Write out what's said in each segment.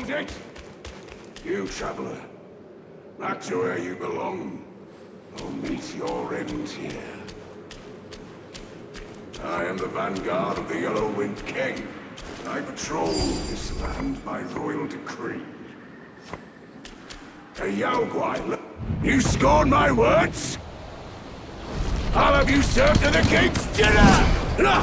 Hold it! You traveler, back to where you belong, or meet your end here. I am the vanguard of the Yellow Wind King. I patrol this land by royal decree. A Yaogwail, you scorn my words? I'll have you served to the king's dinner!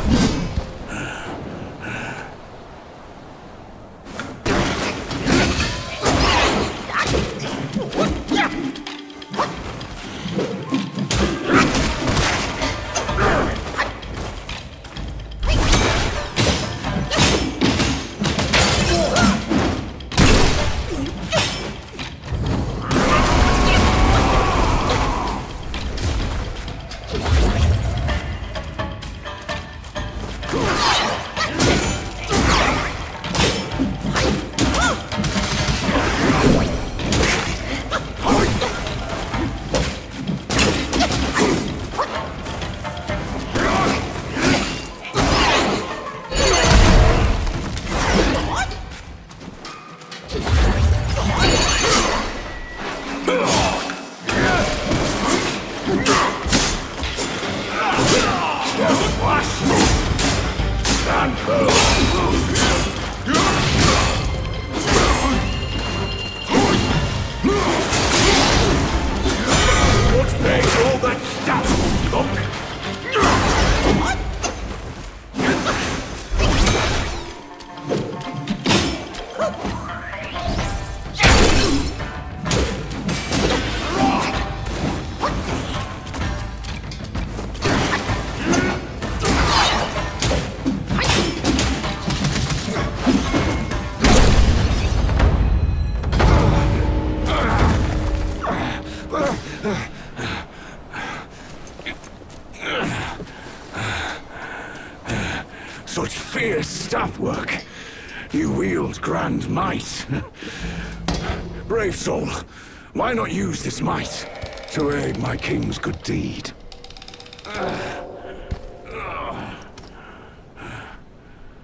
Such fierce staff work. You wield grand might. Brave soul, why not use this might to aid my king's good deed?